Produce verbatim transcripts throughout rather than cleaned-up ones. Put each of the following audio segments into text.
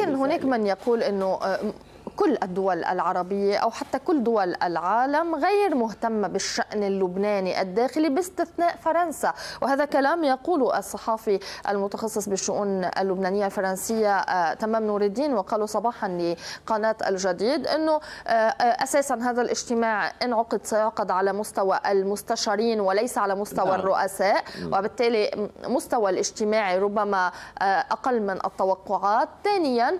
لكن هناك من يقول أنه كل الدول العربية أو حتى كل دول العالم غير مهتمة بالشأن اللبناني الداخلي باستثناء فرنسا، وهذا كلام يقوله الصحافي المتخصص بالشؤون اللبنانية الفرنسية تمام نور الدين، وقالوا صباحا لقناة الجديد أنه أساسا هذا الاجتماع انعقد سيعقد على مستوى المستشارين وليس على مستوى الرؤساء، وبالتالي مستوى الاجتماع ربما أقل من التوقعات. ثانيا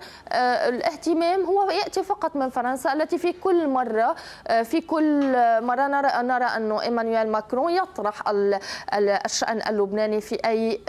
الاهتمام هو يأتي فقط من فرنسا التي في كل مرة في كل مرة نرى نرى أنه إيمانويل ماكرون يطرح الشأن اللبناني في أي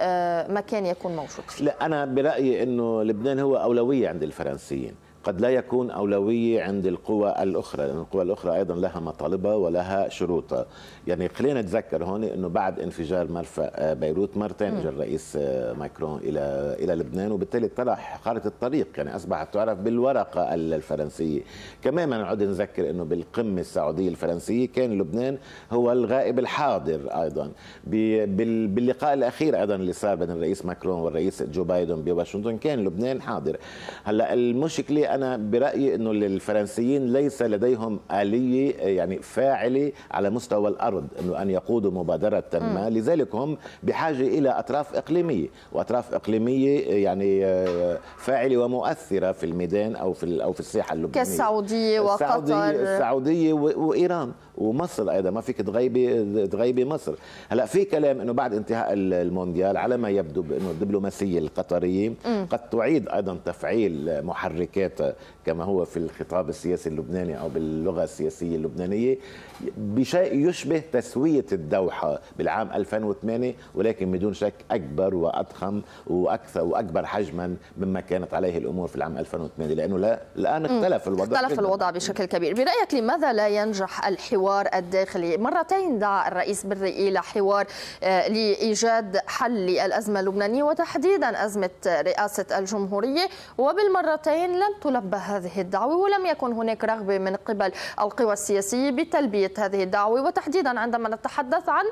مكان يكون موجود فيه. لا، أنا برأيي أنه لبنان هو أولوية عند الفرنسيين، قد لا يكون أولوية عند القوى الأخرى، لأن يعني القوى الأخرى أيضا لها مطالبها ولها شروطها. يعني خلينا نتذكر هون أنه بعد انفجار مرفأ بيروت مرتين جاء الرئيس ماكرون إلى إلى لبنان، وبالتالي طرح خارطة الطريق، يعني أصبحت تعرف بالورقة الفرنسية. كمان نعود نذكر أنه بالقمة السعودية الفرنسية كان لبنان هو الغائب الحاضر أيضا. باللقاء الأخير أيضا اللي صار بين الرئيس ماكرون والرئيس جو بايدن بواشنطن كان لبنان حاضر. هلا المشكلة أنا برأيي أنه الفرنسيين ليس لديهم آلية يعني فاعلة على مستوى الأرض أنه أن يقودوا مبادرة ما، لذلك هم بحاجة إلى أطراف إقليمية، وأطراف إقليمية يعني فاعلة ومؤثرة في الميدان أو في أو في الساحة اللبنانية كالسعودية وقطر. السعودية وإيران ومصر أيضا، ما فيك تغيبي تغيبي مصر. هلا في كلام أنه بعد انتهاء المونديال على ما يبدو بأنه الدبلوماسية القطرية قد تعيد أيضا تفعيل محركات كما هو في الخطاب السياسي اللبناني أو باللغة السياسية اللبنانية بشيء يشبه تسوية الدوحة بالعام ألفين وثمانية، ولكن بدون شك أكبر وأضخم وأكثر وأكبر حجما مما كانت عليه الأمور في العام ألفين وثمانية، لأنه لا الآن اختلف الوضع اختلف جداً. الوضع بشكل كبير. برأيك لماذا لا ينجح الحوار الداخلي؟ مرتين دعا الرئيس بري إلى حوار لإيجاد حل للأزمة اللبنانية وتحديدا أزمة رئاسة الجمهورية، وبالمرتين لم تلبى هذه الدعوة، ولم يكن هناك رغبة من قبل القوى السياسية بتلبية هذه الدعوة، وتحديدا عندما نتحدث عن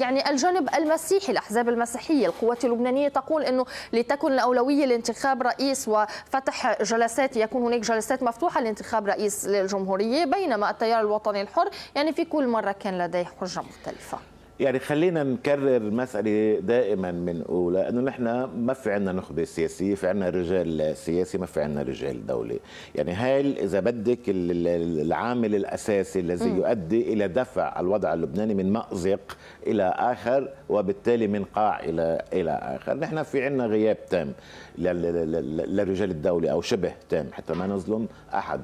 يعني الجانب المسيحي، الأحزاب المسيحية. القوات اللبنانية تقول أنه لتكن الأولوية لانتخاب رئيس وفتح جلسات، يكون هناك جلسات مفتوحة لانتخاب رئيس للجمهورية، بينما التيار الوطني الحر يعني في كل مرة كان لديه حجة مختلفة. يعني خلينا نكرر مسألة دائما من أولى أنه نحن ما في عندنا نخبة سياسية، في عندنا رجال سياسي، ما في عندنا رجال دولة. يعني هاي إذا بدك العامل الأساسي الذي يؤدي إلى دفع الوضع اللبناني من مأزق إلى آخر وبالتالي من قاع إلى إلى آخر. نحن في عندنا غياب تام لرجال الدولة أو شبه تام حتى ما نظلم أحد،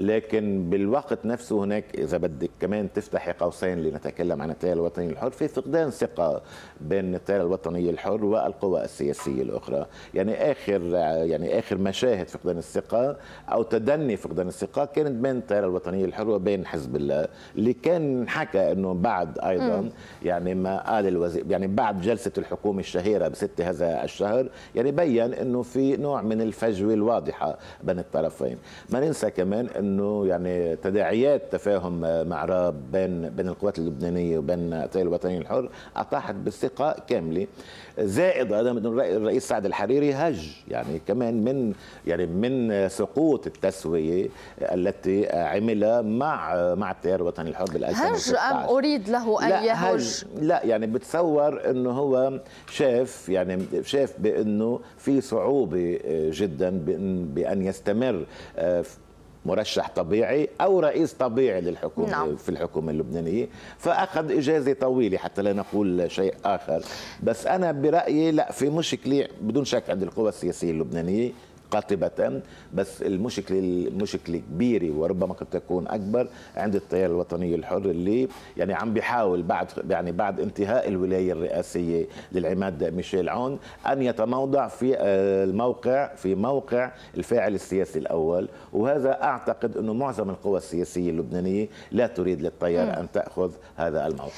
لكن بالوقت نفسه هناك إذا بدك كمان تفتح قوسين لنتكلم عن التيار الوطني الحر، في فقدان ثقة بين التيار الوطني الحر والقوى السياسية الأخرى. يعني آخر يعني آخر مشاهد فقدان الثقة أو تدني فقدان الثقة كانت بين التيار الوطني الحر وبين حزب الله، اللي كان حكى إنه بعد أيضا م. يعني ما قال الوزير يعني بعد جلسة الحكومة الشهيرة بستة هذا الشهر، يعني بين إنه في نوع من الفجوة الواضحة بين الطرفين. ما ننسى كمان انه يعني تداعيات تفاهم معراب بين بين القوات اللبنانيه وبين التيار الوطني الحر اطاحت بالثقه كامله، زائد ايضا الرئيس سعد الحريري هج يعني كمان من يعني من سقوط التسويه التي عملها مع مع التيار الوطني الحر بال هج ام اريد له ان يهج؟ لا يعني بتصور انه هو شاف يعني شاف بانه في صعوبه جدا بان بان يستمر مرشح طبيعي أو رئيس طبيعي للحكومة نعم. في الحكومة اللبنانية، فأخذ إجازة طويلة حتى لا نقول شيء آخر. بس أنا برأيي لا، في مشكلة بدون شك عند القوى السياسية اللبنانية قاطبة، بس المشكلة المشكلة كبيرة وربما قد تكون أكبر عند التيار الوطني الحر اللي يعني عم بيحاول بعد يعني بعد انتهاء الولاية الرئاسية للعماد ميشيل عون أن يتموضع في الموقع في موقع الفاعل السياسي الأول، وهذا أعتقد أنه معظم القوى السياسية اللبنانية لا تريد للتيار أن تأخذ هذا الموقع.